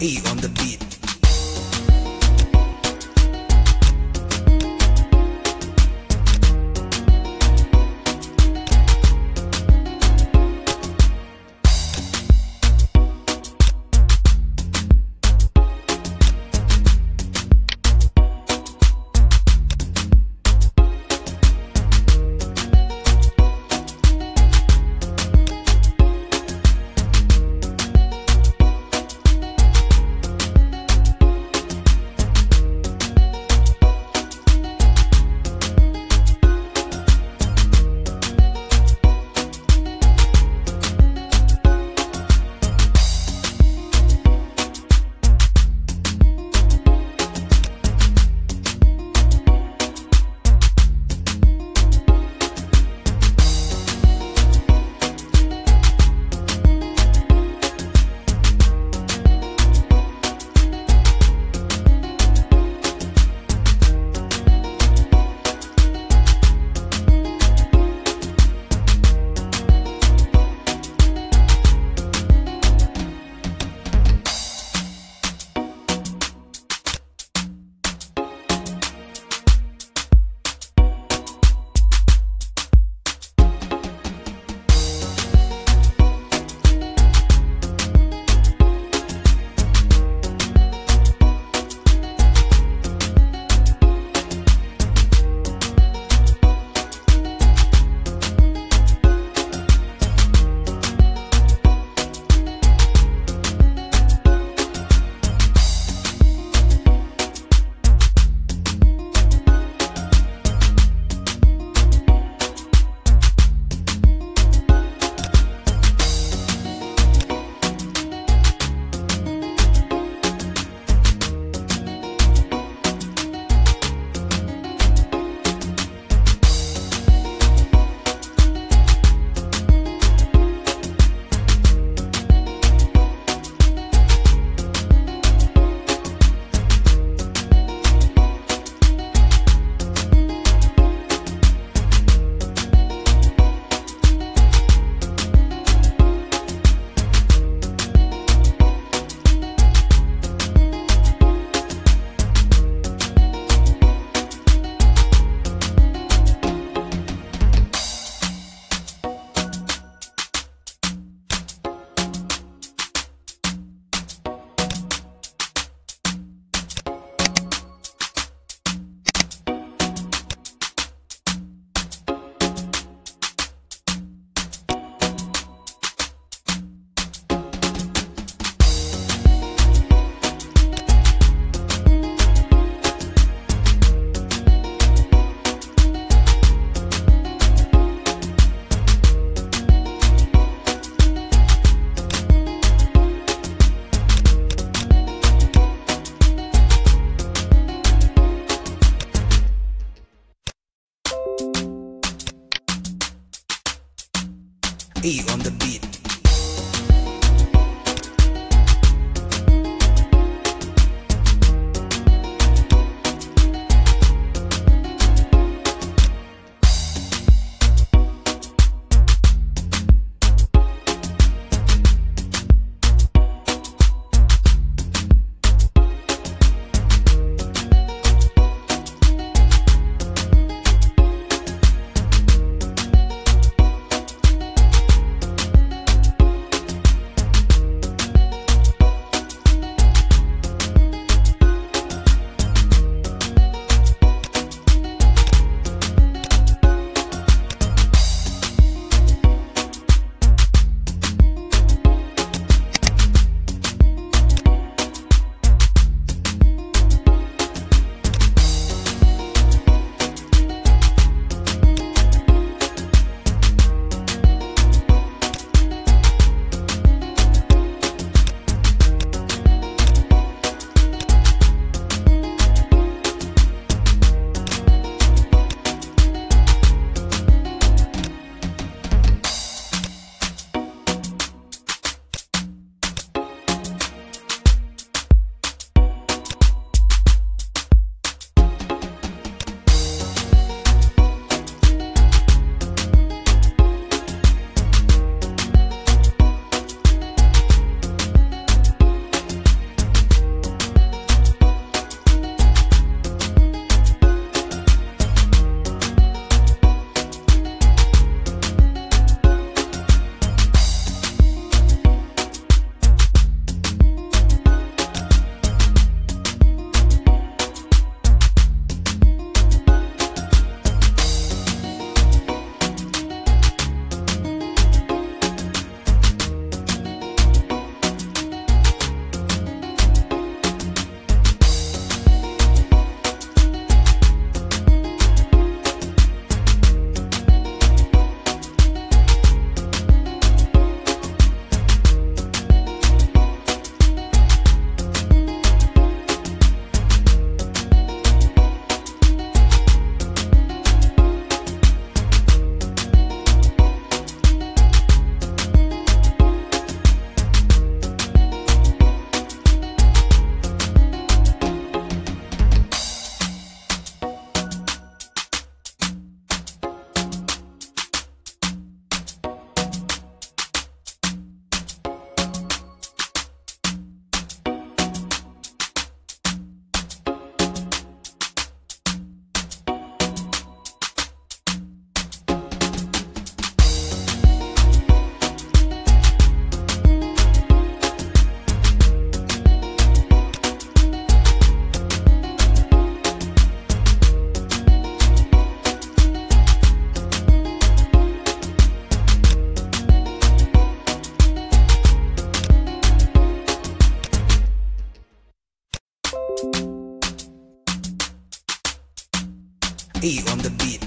E on the beat. E on the beat. E on the beat.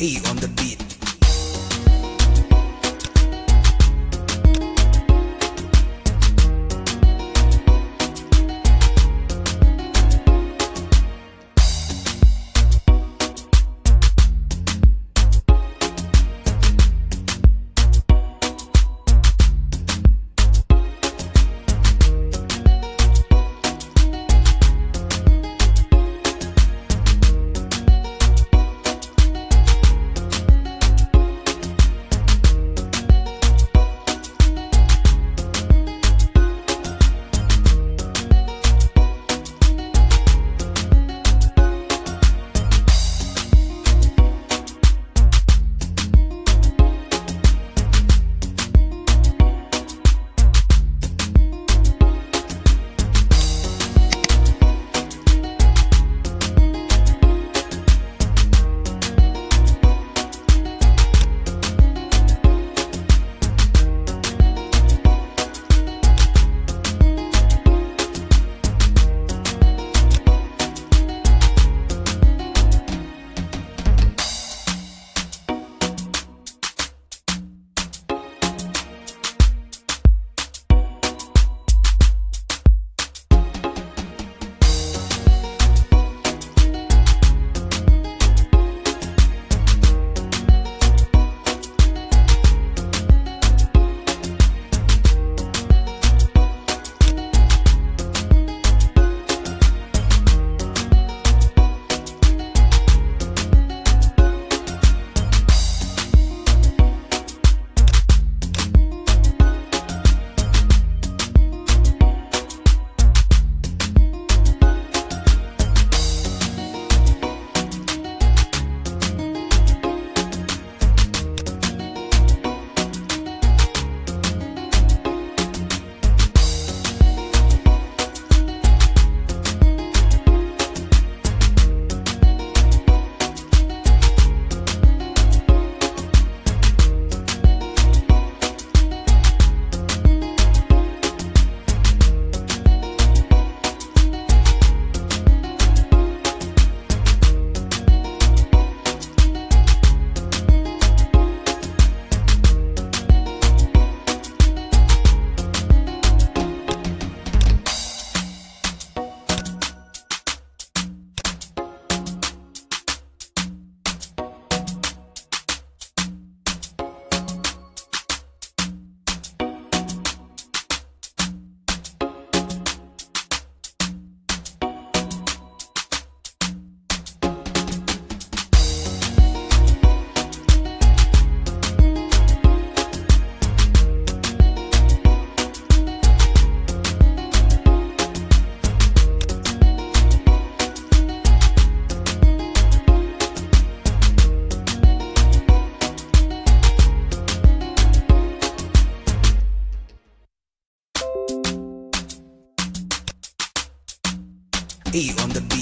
E on the beat. be on the beat.